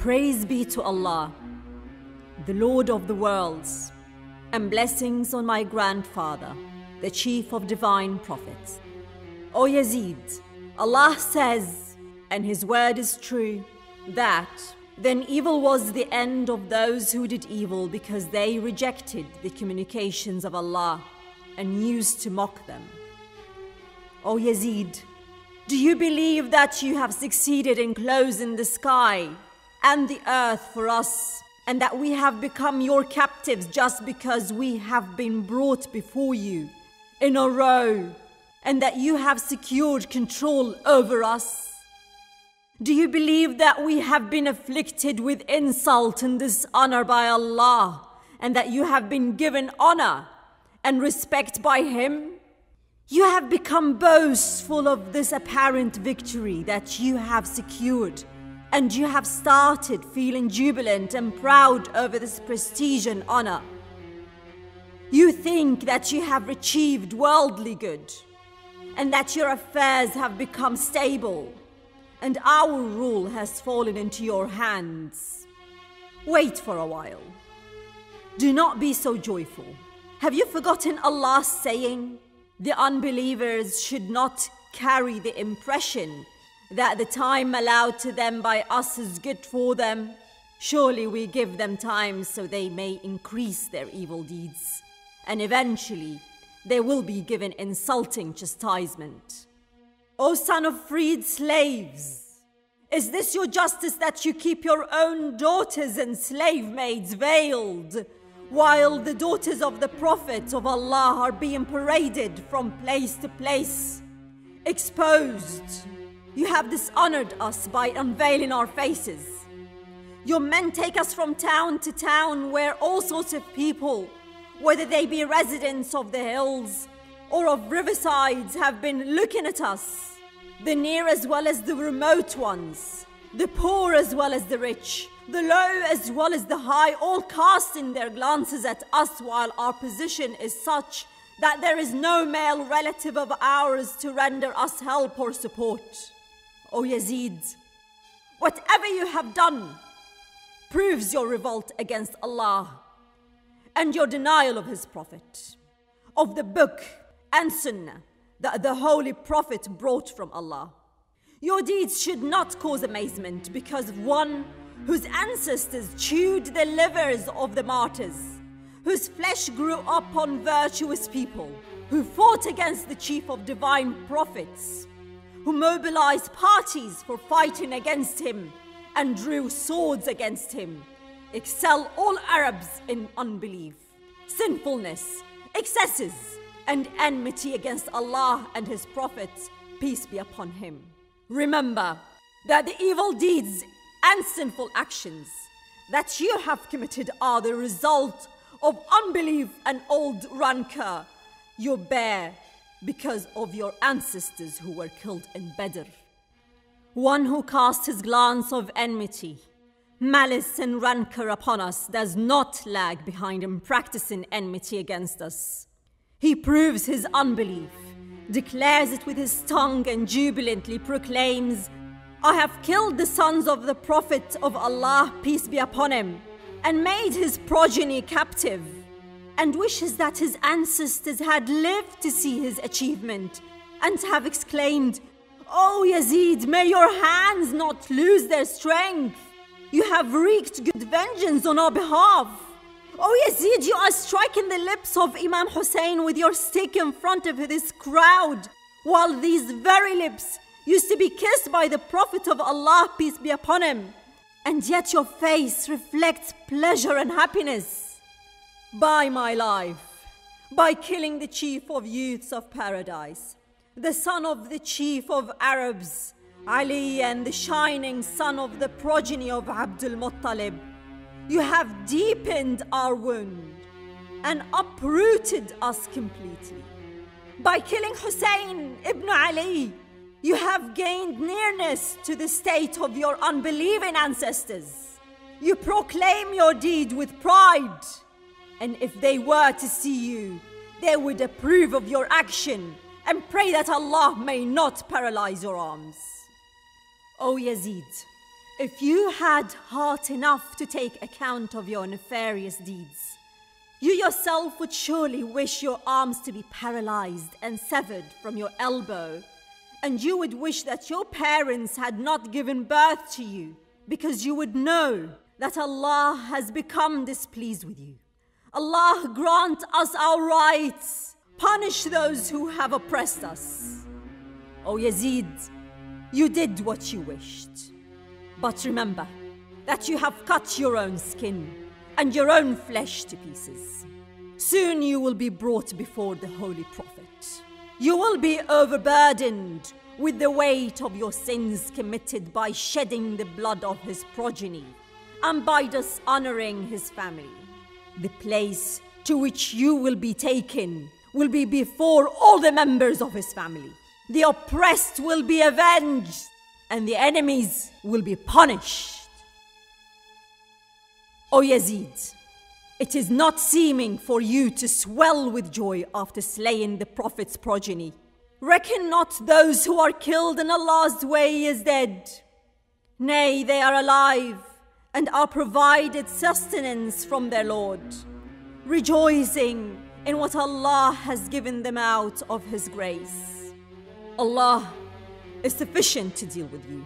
Praise be to Allah, the Lord of the worlds, and blessings on my grandfather, the chief of divine prophets. O Yazid, Allah says, and his word is true, that then evil was the end of those who did evil because they rejected the communications of Allah and used to mock them. O Yazid, do you believe that you have succeeded in closing the sky and the earth for us, and that we have become your captives just because we have been brought before you in a row, and that you have secured control over us? Do you believe that we have been afflicted with insult and dishonor by Allah, and that you have been given honor and respect by Him? You have become boastful of this apparent victory that you have secured, and you have started feeling jubilant and proud over this prestige and honor. You think that you have achieved worldly good, and that your affairs have become stable, and our rule has fallen into your hands. Wait for a while. Do not be so joyful. Have you forgotten Allah's saying, the unbelievers should not carry the impression that the time allowed to them by us is good for them? Surely we give them time so they may increase their evil deeds, and eventually they will be given insulting chastisement. O son of freed slaves, is this your justice that you keep your own daughters and slave maids veiled, while the daughters of the Prophet of Allah are being paraded from place to place, exposed? You have dishonored us by unveiling our faces. Your men take us from town to town where all sorts of people, whether they be residents of the hills or of riversides, have been looking at us, the near as well as the remote ones, the poor as well as the rich, the low as well as the high, all casting their glances at us, while our position is such that there is no male relative of ours to render us help or support. O Yazid, whatever you have done proves your revolt against Allah and your denial of His Prophet, of the book and sunnah that the Holy Prophet brought from Allah. Your deeds should not cause amazement because of one whose ancestors chewed the livers of the martyrs, whose flesh grew up on virtuous people, who fought against the chief of divine prophets, who mobilized parties for fighting against him and drew swords against him. Excel all Arabs in unbelief, sinfulness, excesses, and enmity against Allah and His prophets, peace be upon Him. Remember that the evil deeds and sinful actions that you have committed are the result of unbelief and old rancor you bear because of your ancestors who were killed in Badr. One who casts his glance of enmity, malice and rancor upon us does not lag behind in practicing enmity against us. He proves his unbelief, declares it with his tongue, and jubilantly proclaims, "I have killed the sons of the Prophet of Allah, peace be upon him, and made his progeny captive," and wishes that his ancestors had lived to see his achievement and have exclaimed, "O Yazid, may your hands not lose their strength. You have wreaked good vengeance on our behalf. O Yazid, you are striking the lips of Imam Hussein with your stick in front of this crowd, while these very lips used to be kissed by the Prophet of Allah, peace be upon him, and yet your face reflects pleasure and happiness. By my life, by killing the chief of youths of paradise, the son of the chief of Arabs, Ali, and the shining son of the progeny of Abdul Muttalib, you have deepened our wound and uprooted us completely. By killing Hussein ibn Ali, you have gained nearness to the state of your unbelieving ancestors. You proclaim your deed with pride, and if they were to see you, they would approve of your action and pray that Allah may not paralyze your arms." O Yazid, If you had heart enough to take account of your nefarious deeds, you yourself would surely wish your arms to be paralyzed and severed from your elbow, and you would wish that your parents had not given birth to you, because you would know that Allah has become displeased with you. Allah, grant us our rights. Punish those who have oppressed us. O Yazid, you did what you wished. But remember that you have cut your own skin and your own flesh to pieces. Soon you will be brought before the Holy Prophet. You will be overburdened with the weight of your sins committed by shedding the blood of his progeny and by dishonoring his family. The place to which you will be taken will be before all the members of his family. The oppressed will be avenged, and the enemies will be punished. O Yazid, it is not seeming for you to swell with joy after slaying the Prophet's progeny. Reckon not those who are killed in Allah's way as dead. Nay, they are alive and are provided sustenance from their Lord, rejoicing in what Allah has given them out of His grace. Allah is sufficient to deal with you.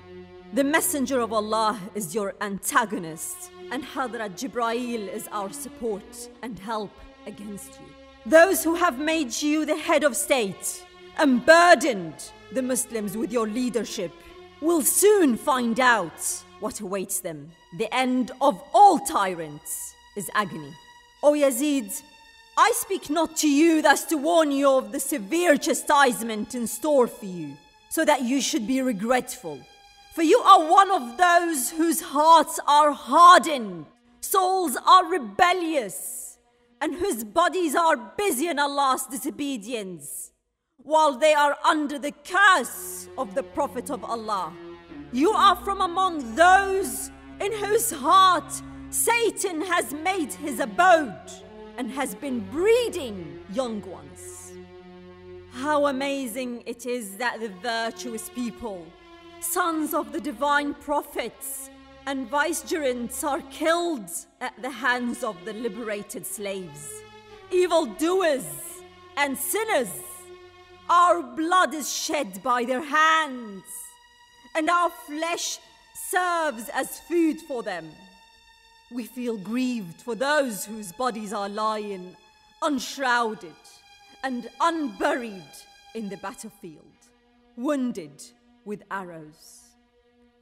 The Messenger of Allah is your antagonist, and Hadrat Jibrail is our support and help against you. Those who have made you the head of state and burdened the Muslims with your leadership will soon find out what awaits them. The end of all tyrants is agony. O Yazid, I speak not to you thus to warn you of the severe chastisement in store for you, so that you should be regretful. For you are one of those whose hearts are hardened, souls are rebellious, and whose bodies are busy in Allah's disobedience, while they are under the curse of the Prophet of Allah. You are from among those in whose heart Satan has made his abode and has been breeding young ones. How amazing it is that the virtuous people, sons of the divine prophets and vicegerents, are killed at the hands of the liberated slaves. Evildoers and sinners, our blood is shed by their hands, and our flesh serves as food for them. We feel grieved for those whose bodies are lying unshrouded and unburied in the battlefield, wounded with arrows.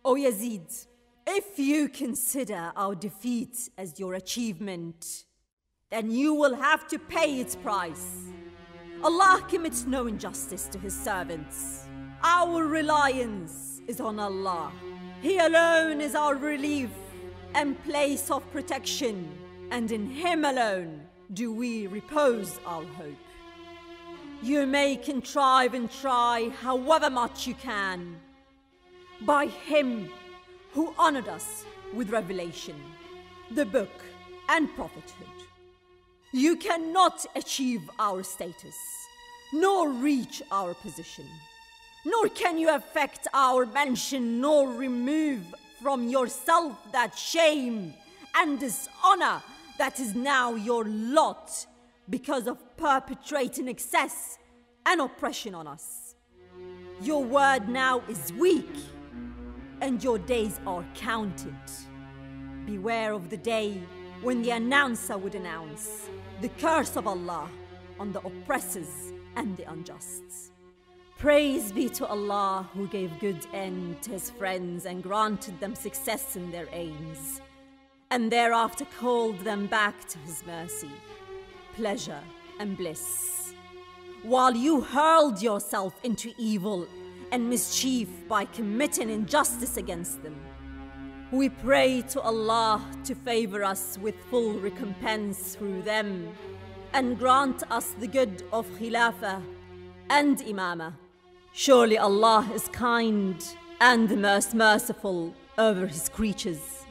O Yazid, if you consider our defeat as your achievement, then you will have to pay its price. Allah commits no injustice to His servants. Our reliance is on Allah. He alone is our relief and place of protection, and in Him alone do we repose our hope. You may contrive and try however much you can. By Him who honored us with revelation, the book and prophethood, you cannot achieve our status, nor reach our position, nor can you affect our mention, nor remove from yourself that shame and dishonor that is now your lot, because of perpetrating excess and oppression on us. Your word now is weak, and your days are counted. Beware of the day when the announcer would announce the curse of Allah on the oppressors and the unjust. Praise be to Allah, who gave good end to His friends and granted them success in their aims, and thereafter called them back to His mercy, pleasure and bliss, while you hurled yourself into evil and mischief by committing injustice against them. We pray to Allah to favor us with full recompense through them and grant us the good of Khilafah and Imamah. Surely Allah is kind and the most merciful over His creatures.